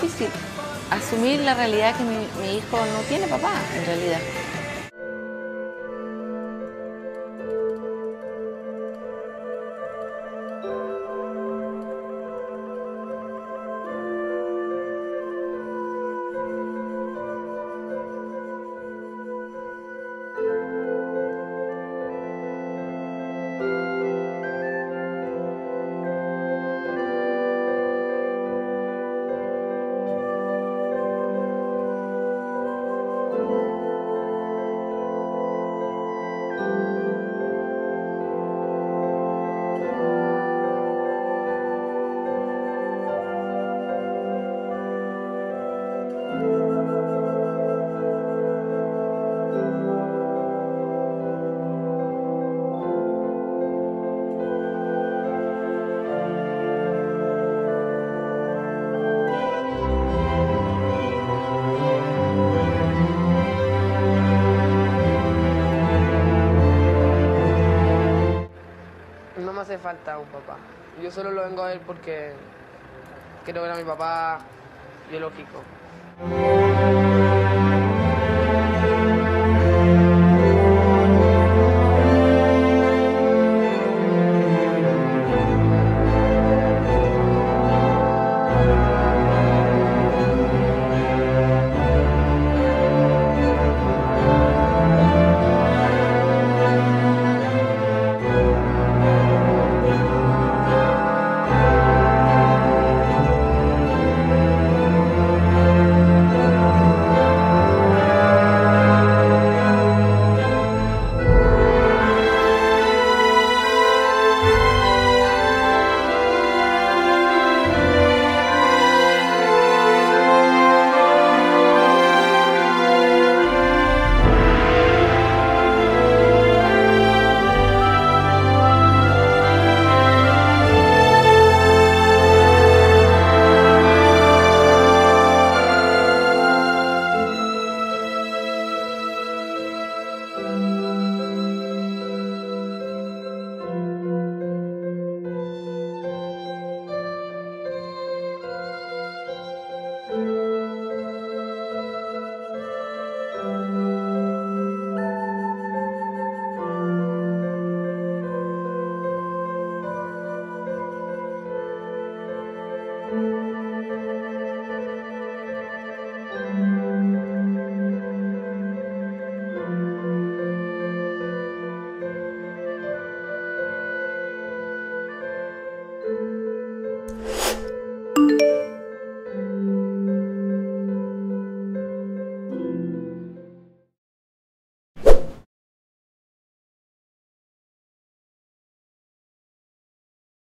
difícil asumir la realidad que mi hijo no tiene papá, en realidad. Hace falta un papá. Yo solo lo vengo a ver porque quiero ver a mi papá biológico.